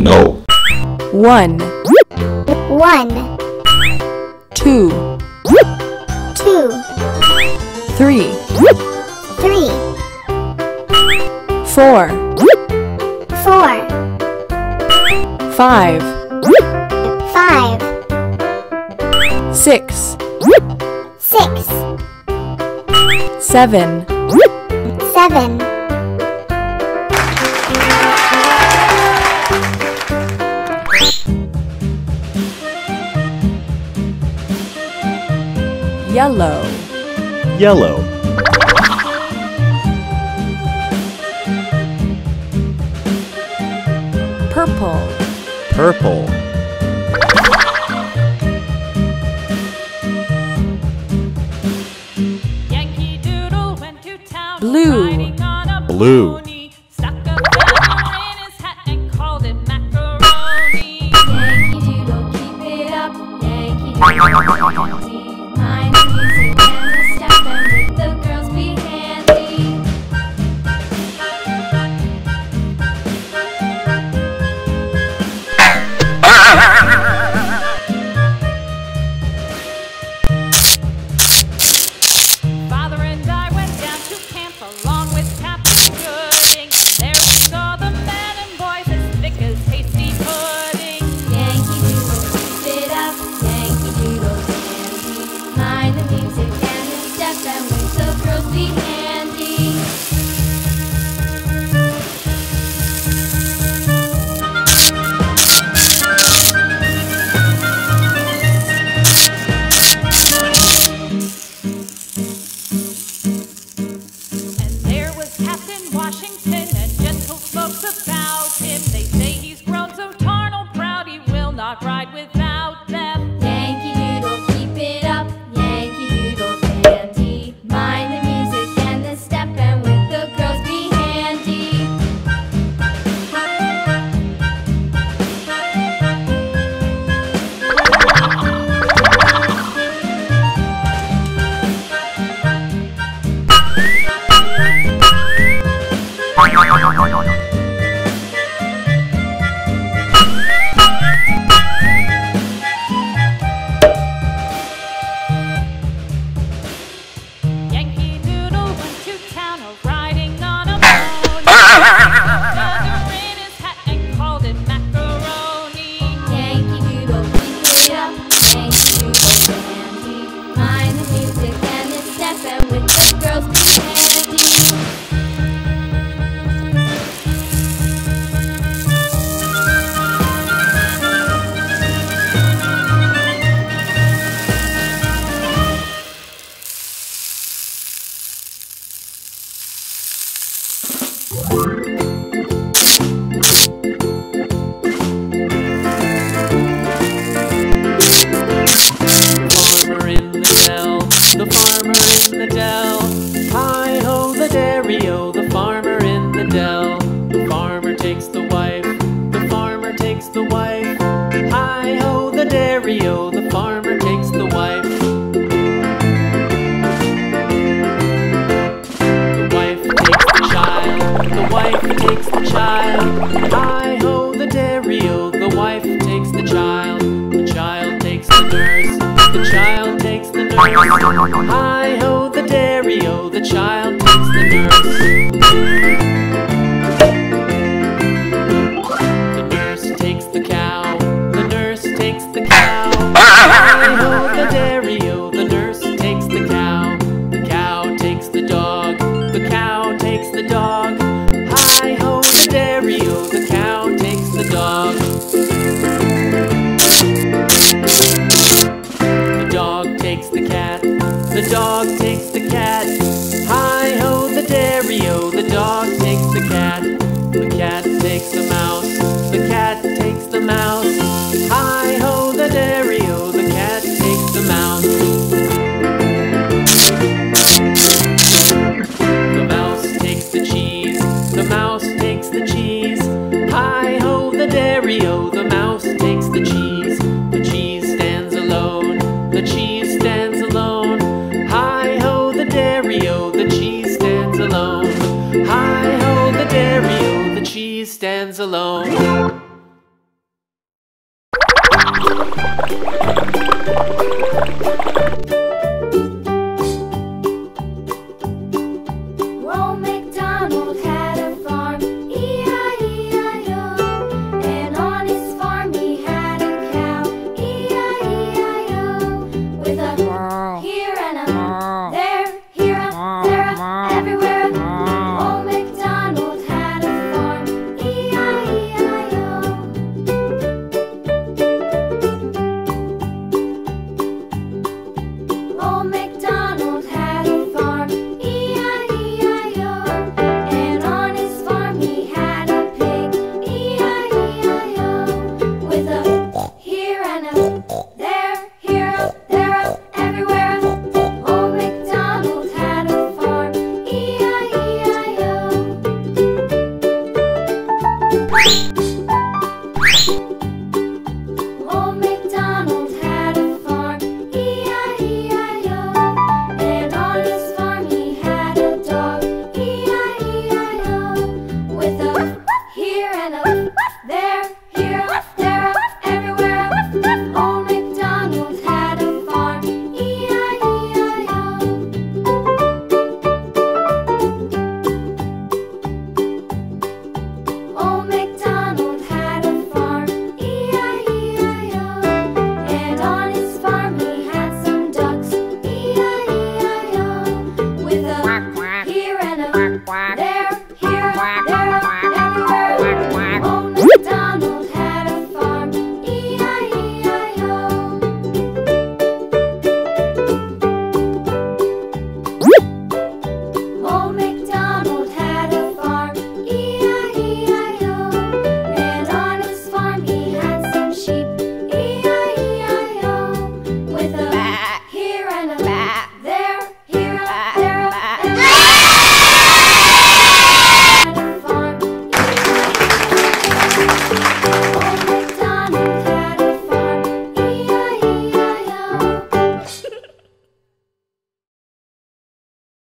no. 1 1 2 2 3 3 4 4 5 5 6 6 7 7 Yellow. Purple. Yankee Doodle went to town. Blue. Mom. Everywhere